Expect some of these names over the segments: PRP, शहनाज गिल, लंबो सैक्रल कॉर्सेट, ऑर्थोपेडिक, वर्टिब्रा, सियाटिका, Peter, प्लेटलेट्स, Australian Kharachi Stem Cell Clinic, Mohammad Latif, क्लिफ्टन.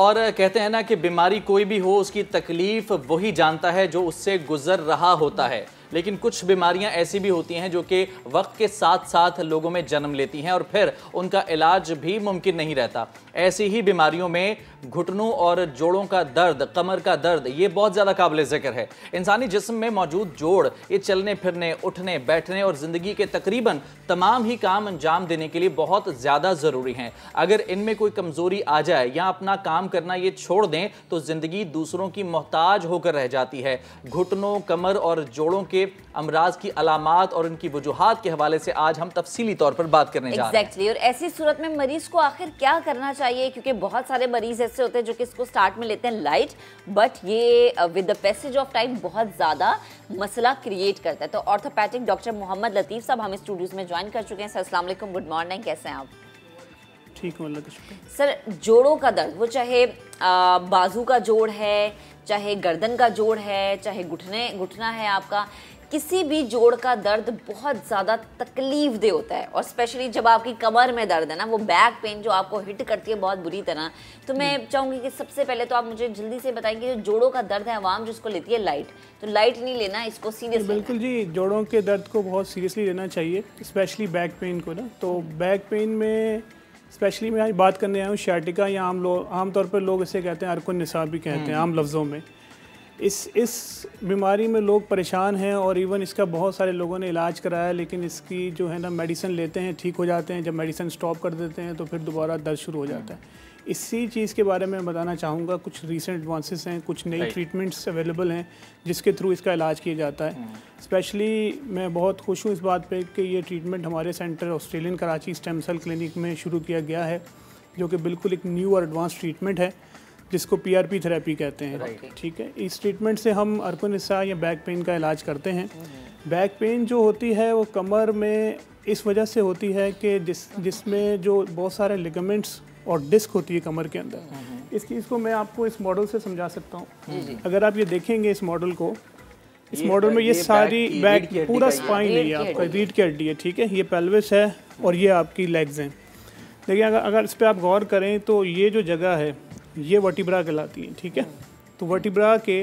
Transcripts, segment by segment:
और कहते हैं ना कि बीमारी कोई भी हो उसकी तकलीफ वही जानता है जो उससे गुजर रहा होता है, लेकिन कुछ बीमारियां ऐसी भी होती हैं जो कि वक्त के साथ साथ लोगों में जन्म लेती हैं और फिर उनका इलाज भी मुमकिन नहीं रहता। ऐसी ही बीमारियों में घुटनों और जोड़ों का दर्द, कमर का दर्द, ये बहुत ज़्यादा काबिल ज़िक्र है। इंसानी जिस्म में मौजूद जोड़ ये चलने फिरने, उठने बैठने और ज़िंदगी के तकरीबन तमाम ही काम अंजाम देने के लिए बहुत ज़्यादा ज़रूरी हैं। अगर इनमें कोई कमज़ोरी आ जाए या अपना काम करना ये छोड़ दें तो ज़िंदगी दूसरों की मोहताज होकर रह जाती है। घुटनों, कमर और जोड़ों के अमराज की अलामात और उनकी वजूहात के हवाले से आज हम तफसीली तौर पर बात करने जा रहे हैं। Exactly. और ऐसी सूरत में मरीज को आखिर क्या करना चाहिए, क्योंकि बहुत सारे मरीज ऐसे होते हैं जो कि इसको स्टार्ट में लेते हैं लाइट, बट ये with the passage of time बहुत ज्यादा मसला क्रिएट करता है। तो ऑर्थोपैथिक डॉक्टर मोहम्मद लतीफ साहब हम स्टूडियोज में ज्वाइन कर चुके हैं। सर अस्सलाम वालेकुम, गुड मॉर्निंग, कैसे हैं आप? ठीक हूं, अल्लाह का शुक्र। सर, जोड़ों का दर्द, वो चाहे बाजू का जोड़ है, चाहे गर्दन का जोड़ है, चाहे घुटना है आपका, किसी भी जोड़ का दर्द बहुत ज़्यादा तकलीफ दे होता है। और स्पेशली जब आपकी कमर में दर्द है ना, वो बैक पेन जो आपको हिट करती है बहुत बुरी तरह। तो मैं चाहूँगी कि सबसे पहले तो आप मुझे जल्दी से बताएंगे जो जोड़ों का दर्द है, आवाम जिसको लेती है लाइट, तो लाइट नहीं लेना, इसको सीरियस। बिल्कुल जी, जोड़ों के दर्द को बहुत सीरियसली लेना चाहिए, स्पेशली बैक पेन को ना। तो बैक पेन में स्पेशली मैं आज बात करने आया हूँ शार्टिका, या आमतौर पर लोग इसे कहते हैं अर्कुन निसाब भी कहते हैं आम लफ्ज़ों में। इस बीमारी में लोग परेशान हैं और इवन इसका बहुत सारे लोगों ने इलाज कराया, लेकिन इसकी जो है ना मेडिसिन लेते हैं, ठीक हो जाते हैं, जब मेडिसिन स्टॉप कर देते हैं तो फिर दोबारा दर्द शुरू हो जाता है। इसी चीज़ के बारे में बताना चाहूँगा, कुछ रीसेंट एडवांसेस हैं, कुछ नई ट्रीटमेंट्स अवेलेबल हैं जिसके थ्रू इसका इलाज किया जाता है। स्पेशली मैं बहुत खुश हूँ इस बात पे कि ये ट्रीटमेंट हमारे centre Australian Karachi stem cell clinic में शुरू किया गया है, जो कि बिल्कुल एक न्यू और एडवांस ट्रीटमेंट है जिसको पीआरपी थेरेपी कहते हैं। ठीक है, इस ट्रीटमेंट से हम अर्कुन निसा या बैक पेन का इलाज करते हैं। बैक पेन जो होती है वो कमर में इस वजह से होती है कि जिसमें जो बहुत सारे लिगामेंट्स और डिस्क होती है कमर के अंदर। इस चीज़ को मैं आपको इस मॉडल से समझा सकता हूँ। अगर आप ये देखेंगे इस मॉडल को, इस मॉडल में ये सारी बैक पूरा स्पाइन है, आपका रीढ़ की हड्डी है। ठीक है, ये पेल्विस है और ये आपकी लेग्स हैं। देखिए, अगर इस पर आप गौर करें तो ये जो जगह है ये वर्टिब्रा कहलाती है। ठीक है, तो वर्टिब्रा के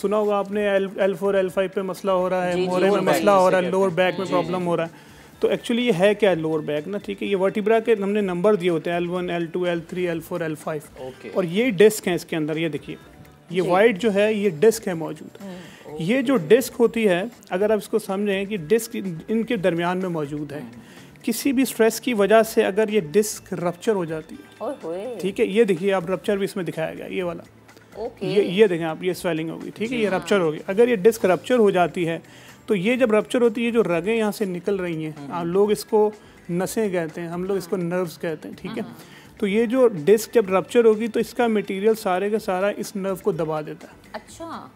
सुना होगा आपने L4 L5 पे मसला हो रहा है, मोहरे में मसला हो रहा है, लोअर बैक में प्रॉब्लम हो रहा है। तो एक्चुअली ये है क्या, लोअर बैक ना। ठीक है, ये वर्टिब्रा के हमने नंबर दिए होते हैं L1 L2 L3 L4 L5। और ये डिस्क है इसके अंदर, ये देखिए ये वाइड जो है ये डिस्क है मौजूद। ये जो डिस्क होती है, अगर आप इसको समझें कि डिस्क इनके दरमियान में मौजूद है। किसी भी स्ट्रेस की वजह से अगर ये डिस्क रप्चर हो जाती है, ठीक है, ये देखिए आप रप्चर भी इसमें दिखाया गया, ये वाला ये देखें आप, ये स्वेलिंग होगी। ठीक है, ये रप्चर होगी। अगर ये डिस्क रप्चर हो जाती है तो ये जब रप्चर होती है, जो रगें यहाँ से निकल रही हैं, आप लोग इसको नसें कहते हैं, हम लोग इसको नर्व्स कहते हैं। ठीक है, तो ये जो डिस्क जब रप्चर होगी तो इसका मटेरियल सारे का सारा इस नर्व को दबा देता है। अच्छा,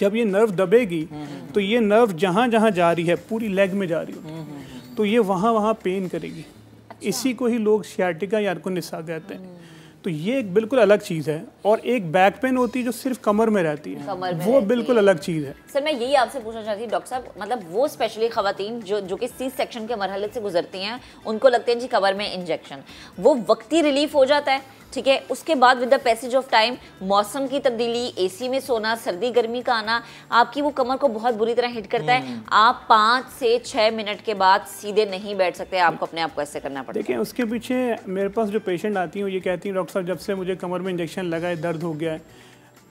जब ये नर्व दबेगी तो ये नर्व जहाँ जहाँ जा रही है, पूरी लेग में जा रही होगी, तो ये वहाँ वहाँ पेन करेगी। इसी को ही लोग सियाटिका या अर्कुन निसा कहते हैं। तो ये एक बिल्कुल अलग चीज़ है। और एक बैक पेन होती है जो सिर्फ कमर में रहती है, वो बिल्कुल अलग चीज़ है। सर, मैं यही आपसे पूछना चाहती हूँ डॉक्टर साहब, मतलब वो स्पेशली ख़वातीन जो कि सी सेक्शन के मरहले से गुजरती हैं, उनको लगते हैं जी कमर में इंजेक्शन, वो वक्ती रिलीफ हो जाता है। ठीक है, उसके बाद with the passage of time मौसम की तब्दीली, एसी में सोना, सर्दी गर्मी का आना, आपकी वो कमर को बहुत बुरी तरह हिट करता है। आप 5 से 6 मिनट के बाद सीधे नहीं बैठ सकते, आपको अपने आप को ऐसे करना पड़ता है। देखिए, उसके पीछे मेरे पास जो पेशेंट आती हैं, ये कहती हैं डॉक्टर साहब जब से मुझे कमर में इंजेक्शन लगा है दर्द हो गया है।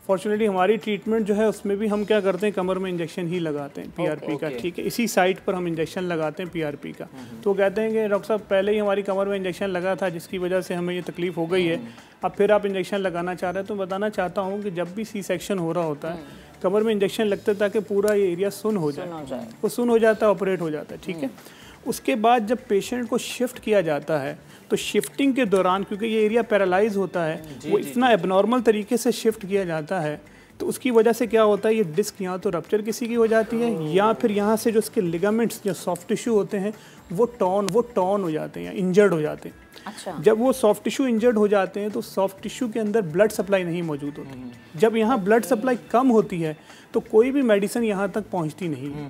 फॉर्चुनेटली हमारी ट्रीटमेंट जो है उसमें भी हम क्या करते हैं, कमर में इंजेक्शन ही लगाते हैं पीआरपी का। ठीक है, इसी साइट पर हम इंजेक्शन लगाते हैं पीआरपी का। तो कहते हैं कि डॉक्टर साहब पहले ही हमारी कमर में इंजेक्शन लगा था जिसकी वजह से हमें ये तकलीफ हो गई है, अब फिर आप इंजेक्शन लगाना चाह रहे हैं। तो बताना चाहता हूँ कि जब भी सी सेक्शन हो रहा होता है, कमर में इंजेक्शन लगता है ताकि पूरा ये एरिया सुन हो जाए। वो सुन हो जाता है, ऑपरेट हो जाता है। ठीक है, उसके बाद जब पेशेंट को शिफ्ट किया जाता है तो शिफ्टिंग के दौरान क्योंकि ये एरिया पैरालाइज होता है, वो इतना एबनॉर्मल तरीके से शिफ्ट किया जाता है, तो उसकी वजह से क्या होता है, ये डिस्क यहाँ तो रप्चर किसी की हो जाती है, या फिर यहाँ से जो इसके लिगामेंट्स या सॉफ्ट टिश्यू होते हैं वो टॉन हो जाते हैं, इंजर्ड हो जाते हैं। अच्छा। जब वो सॉफ्ट टिश्यू इंजर्ड हो जाते हैं तो सॉफ्ट टिश्यू के अंदर ब्लड सप्लाई नहीं मौजूद होती। जब यहाँ ब्लड सप्लाई कम होती है तो कोई भी मेडिसिन यहाँ तक पहुँचती नहीं है।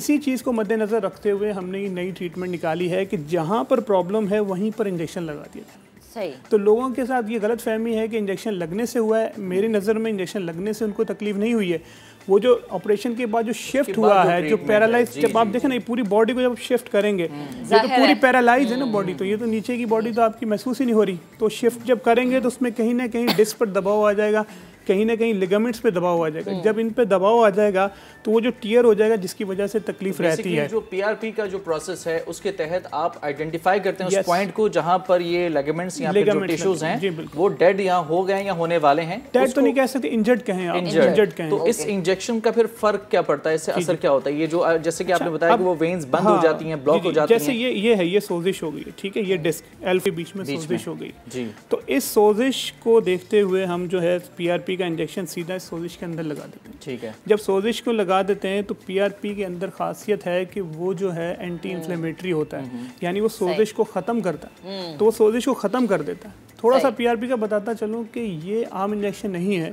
इसी चीज़ को मद्देनज़र रखते हुए हमने ये नई ट्रीटमेंट निकाली है कि जहाँ पर प्रॉब्लम है वहीं पर इंजेक्शन लगा दिया जाए। सही। तो लोगों के साथ ये गलत फहमी है कि इंजेक्शन लगने से हुआ है। मेरी नज़र में इंजेक्शन लगने से उनको तकलीफ नहीं हुई है, वो जो ऑपरेशन के बाद जो शिफ्ट हुआ है, जो पैरालाइज, जब आप देखें ना पूरी बॉडी को जब शिफ्ट करेंगे, ये तो पूरी पैरालाइज है ना बॉडी, तो ये तो नीचे की बॉडी तो आपकी महसूस ही नहीं हो रही। तो शिफ्ट जब करेंगे तो उसमें कहीं ना कहीं डिस्क पर दबाव आ जाएगा, कहीं ना कहीं लिगामेंट्स पे दबाव आ जाएगा। जब इन पे दबाव आ जाएगा तो वो जो टियर हो जाएगा जिसकी वजह से तकलीफ रहती है। जो पीआरपी का जो प्रोसेस है उसके तहत आप आइडेंटिफाई करते हैं उस पॉइंट को जहां पर ये लिगामेंट्स या फिर टिश्यूज हैं वो डेड या हो गए या होने वाले हैं। डेड तो नहीं कह सकते, इंजर्ड कहें आप, इंजर्ड कहें। तो इस इंजेक्शन का फिर फर्क क्या पड़ता है, इससे असर क्या होता है? ये जो जैसे कि आपने बताया कि वो वेन्स बंद हो जाती हैं, ब्लॉक हो जाती हैं, जैसे ये है, ये सोजिश हो गई, ठीक है, ये डिस्क एल के बीच में सोजिश हो गई जी। तो इस सोजिश को देखते हुए हम जो है पीआरपी का इंजेक्शन सीधा इस सोजिश के अंदर लगा देते हैं, ठीक है। जब सोजिश को लगा देते हैं तो पीआरपी के अंदर खासियत है कि वो जो है एंटी इन्फ्लेमेटरी होता है, यानी वो सोजिश को ख़त्म करता है, तो वो सोजिश को ख़त्म कर देता है। थोड़ा सा पीआरपी का बताता चलूँ कि ये आम इंजेक्शन नहीं है,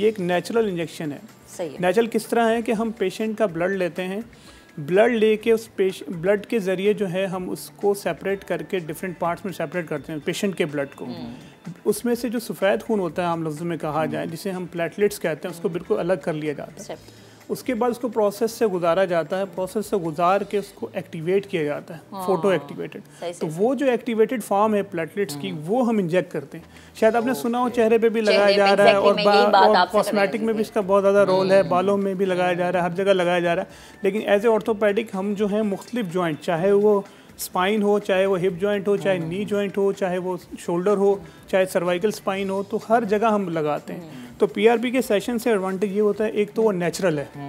ये एक नेचुरल इंजेक्शन है। नेचुरल किस तरह है कि हम पेशेंट का ब्लड लेते हैं, ब्लड लेके उस पेशेंट ब्लड के ज़रिए जो है हम उसको सेपरेट करके डिफरेंट पार्ट्स में सेपरेट करते हैं पेशेंट के ब्लड को। उसमें से जो सफ़ेद खून होता है आम लफ्ज़ों में कहा जाए, जिसे हम प्लेटलेट्स कहते हैं, उसको बिल्कुल अलग कर लिया जाता है। उसके बाद उसको प्रोसेस से गुजारा जाता है, प्रोसेस से गुजार के उसको एक्टिवेट किया जाता है, फोटो एक्टिवेटेड। तो वो जो एक्टिवेटेड फॉर्म है प्लेटलेट्स की वो हम इंजेक्ट करते हैं। शायद आपने सुना हो चेहरे पे भी लगाया जा रहा है, और कॉस्मेटिक में भी इसका बहुत ज़्यादा रोल है, बालों में भी लगाया जा रहा है, हर जगह लगाया जा रहा है। लेकिन एज ए ऑर्थोपेडिक हम जो है मुख्तलिफ जॉइंट, चाहे वो स्पाइन हो, चाहे वो हिप जॉइंट हो, चाहे नी जॉइंट हो, चाहे वो शोल्डर हो, चाहे सर्वाइकल स्पाइन हो, तो हर जगह हम लगाते हैं। तो पीआरपी के सेशन से एडवांटेज ये होता है, एक तो वो नेचुरल है,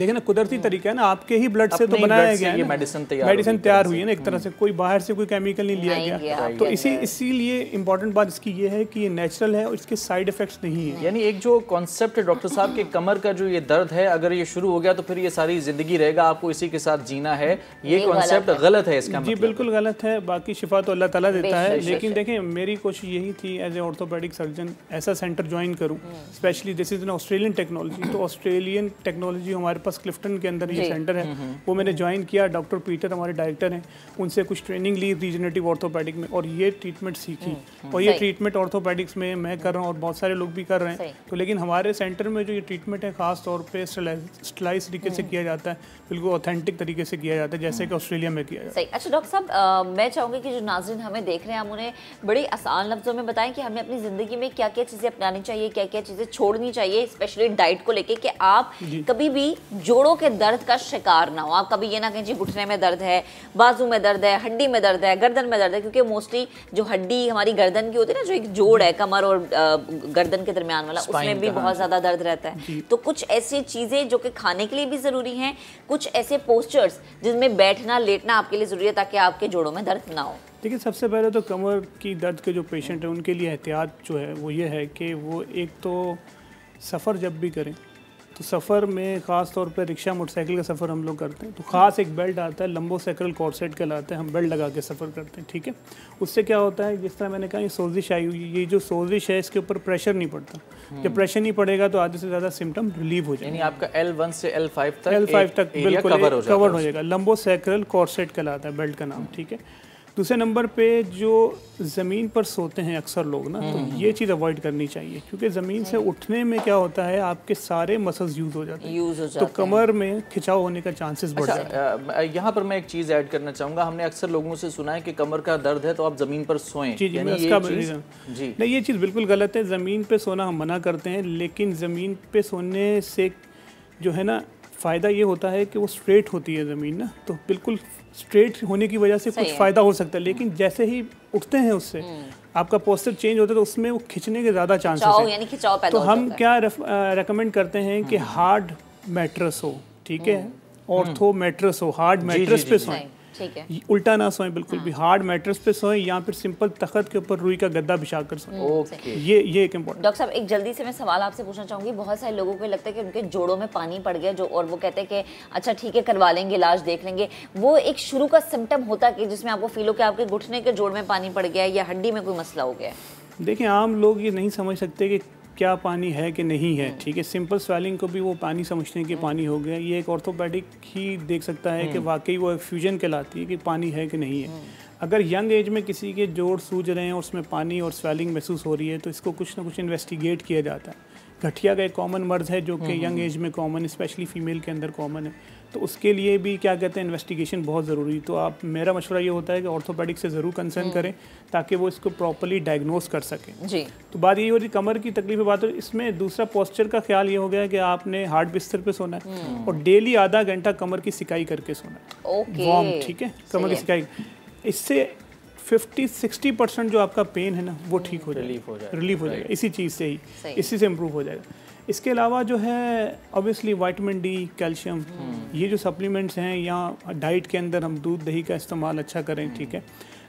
देखिए ना कुदरती तरीका है ना, आपके ही ब्लड से तो बनाया गया है, मेडिसिन तैयार हुई है ना एक तरह से, कोई बाहर से कोई केमिकल नहीं लिया गया। तो इसीलिए इम्पोर्टेंट बात इसकी ये है कि ये नेचुरल है और इसके साइड इफेक्ट्स नहीं है। यानी एक जो कॉन्सेप्ट है डॉक्टर साहब के कमर का जो ये दर्द है, अगर ये शुरू हो गया तो फिर ये सारी जिंदगी रहेगा, आपको इसी के साथ जीना है, ये कॉन्सेप्ट गलत है इसका? जी बिल्कुल गलत है। बाकी शिफा तो अल्लाह ताला देता है, लेकिन देखें मेरी कोशिश यही थी एज ए ऑर्थोपेडिक सर्जन ऐसा सेंटर ज्वाइन करूँ, specially this is an Australian technology. तो ऑस्ट्रेलियन टेक्नोलॉजी हमारे पास क्लिफ्टन के अंदर ये सेंटर है, वो मैंने ज्वाइन किया। डॉक्टर पीटर हमारे डायरेक्टर हैं, उनसे कुछ ट्रेनिंग ली रीजनरेटिव ऑर्थोपेडिक में, और ये ट्रीटमेंट सीखी, और ये ट्रीटमेंट ऑर्थोपेडिक्स में मैं कर रहा हूँ और बहुत सारे लोग भी कर रहे हैं। तो लेकिन हमारे सेंटर में जो ये ट्रीटमेंट है खास तौर पे स्टलाइज तरीके से किया जाता है, बिल्कुल ऑथेंटिक तरीके से किया जाता है, जैसे कि ऑस्ट्रेलिया में किया जाता है। अच्छा डॉक्टर साहब, मैं चाहूँगी कि जो नाज़रीन हमें देख रहे हैं, हम उन्हें बड़े आसान लफ्ज़ों में बताएं कि हमें अपनी ज़िंदगी में क्या क्या चीज़ें अपनानी चाहिए, क्या क्या चीज़ें छोड़नी चाहिए, स्पेशली डाइट को लेकर, कि आप कभी भी जोड़ों के दर्द का शिकार ना हो। आप कभी ये ना कहें जी घुटने में दर्द है, बाजू में दर्द है, हड्डी में दर्द है, गर्दन में दर्द है, क्योंकि मोस्टली जो हड्डी हमारी गर्दन की होती है ना, जो एक जोड़ है कमर और गर्दन के दरमियान वाला, उसमें भी बहुत ज़्यादा दर्द रहता है। तो कुछ ऐसी चीज़ें जो कि खाने के लिए भी ज़रूरी हैं, कुछ ऐसे पोस्चर्स जिनमें बैठना लेटना आपके लिए ज़रूरी है ताकि आपके जोड़ों में दर्द ना हो। देखिए सबसे पहले तो कमर की दर्द के जो पेशेंट हैं उनके लिए एहतियात जो है वो ये है कि वो एक तो सफ़र जब भी करें तो सफ़र में ख़ास तौर पे रिक्शा मोटरसाइकिल का सफ़र हम लोग करते हैं, तो ख़ास एक बेल्ट आता है, लंबो सैक्रल कॉर्सेट कहलाता है, हम बेल्ट लगा के सफ़र करते हैं, ठीक है। उससे क्या होता है, जिस तरह मैंने कहा ये सोजिश आई हुई, ये जो सोजिश है इसके ऊपर प्रेशर नहीं पड़ता, जब प्रेशर नहीं पड़ेगा तो आधे से ज़्यादा सिम्टम रिलीव हो जाएगा। आपका L1 से L5 तक बिल्कुल कवर हो जाएगा, लंबो सैक्रल कॉर्सेट कहलाता है बेल्ट का नाम, ठीक है। दूसरे नंबर पे जो ज़मीन पर सोते हैं अक्सर लोग ना, तो ये चीज़ अवॉइड करनी चाहिए, क्योंकि ज़मीन से उठने में क्या होता है आपके सारे मसल्स यूज़ हो जाते हैं, तो कमर में खिंचाव होने का चांसेस बढ़ जाता है। यहाँ पर मैं एक चीज़ ऐड करना चाहूँगा, हमने अक्सर लोगों से सुना है कि कमर का दर्द है तो आप ज़मीन पर सोएं। जी जी, नहीं ये चीज़ बिल्कुल गलत है, ज़मीन पर सोना हम मना करते हैं, लेकिन ज़मीन पर सोने से जो है ना फ़ायदा ये होता है कि वो स्ट्रेट होती है ज़मीन ना, तो बिल्कुल स्ट्रेट होने की वजह से कुछ फ़ायदा हो सकता है, लेकिन जैसे ही उठते हैं उससे आपका पोस्चर चेंज होता है तो उसमें वो खिंचने के ज़्यादा चांसेस हैं। तो हम क्या रेकमेंड करते हैं कि हार्ड मैट्रेस हो, ठीक है, ऑर्थो मैट्रेस हो, हार्ड मैट्रेस पे सोएं, ठीक है, उल्टा ना सोएं बिल्कुल भी, हार्ड मैट्रेस पे सोएं, या फिर सिंपल तखत के ऊपर रुई का गद्दा बिछा कर सोएं। ओके, ये एक इम्पोर्टेंट। डॉक्टर साहब एक जल्दी से मैं सवाल आपसे पूछना चाहूँगी, बहुत सारे लोगों को लगता है कि उनके जोड़ों में पानी पड़ गया जो, और वो कहते हैं कि अच्छा ठीक है करवा लेंगे, इलाज देख लेंगे। वो एक शुरू का सिम्टम होता है कि जिसमें आपको फील हो कि आपके घुटने के जोड़ में पानी पड़ गया है या हड्डी में कोई मसला हो गया है? देखिए आम लोग ये नहीं समझ सकते कि क्या पानी है कि नहीं है, ठीक है। सिंपल स्वेलिंग को भी वो पानी समझते हैं कि पानी हो गया, ये एक ऑर्थोपेडिक ही देख सकता है कि वाकई वो फ्यूजन कहलाती है कि पानी है कि नहीं है। अगर यंग एज में किसी के जोड़ सूज रहे हैं और उसमें पानी और स्वेलिंग महसूस हो रही है तो इसको कुछ ना कुछ इन्वेस्टिगेट किया जाता है। गठिया का एक कॉमन मर्ज है जो कि यंग एज में कॉमन, स्पेशली फीमेल के अंदर कॉमन है, तो उसके लिए भी क्या कहते हैं इन्वेस्टिगेशन बहुत ज़रूरी। तो आप, मेरा मशवरा ये होता है कि ऑर्थोपेडिक से ज़रूर कंसर्न करें ताकि वो इसको प्रॉपरली डायग्नोस कर सकें जी। तो बात ये हो रही कमर की तकलीफ की बात हो। इसमें दूसरा पोस्चर का ख्याल ये हो गया कि आपने हार्ड बिस्तर पे सोना है और डेली आधा घंटा कमर की सिकाई करके सोना है, वार्म, ठीक है, कमर की सिकाई। इससे 50-60% जो आपका पेन है ना वो ठीक हो जाएगा, रिलीफ हो जाएगा इसी चीज़ से ही, इसी से इम्प्रूव हो जाएगा। इसके अलावा जो है ऑब्वियसली विटामिन डी, कैल्शियम, ये जो सप्लीमेंट्स हैं, या डाइट के अंदर हम दूध दही का इस्तेमाल अच्छा करें, ठीक है,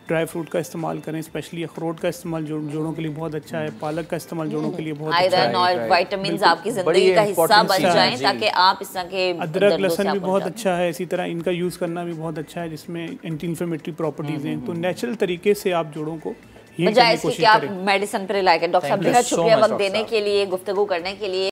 ड्राई फ्रूट का इस्तेमाल करें, स्पेशली अखरोट का इस्तेमाल जोड़ों के लिए बहुत अच्छा है, पालक का इस्तेमाल जोड़ों के लिए बहुत अच्छा है, आयरन और विटामिन आपकी जिंदगी का हिस्सा बन जाएं ताकि आप इस तरह के, अदरक लहसुन भी बहुत अच्छा है, इसी तरह इनका यूज़ करना भी बहुत अच्छा है जिसमें एंटी इन्फ्लेमेटरी प्रॉपर्टीज़ हैं। तो नेचुरल तरीके से आप जोड़ों को बजाय इसके आप मेडिसिन पर रिलाई करें। डॉक्टर साहब, बेहद शुक्रिया वक्त देने के लिए, गुफ्तगू करने के लिए।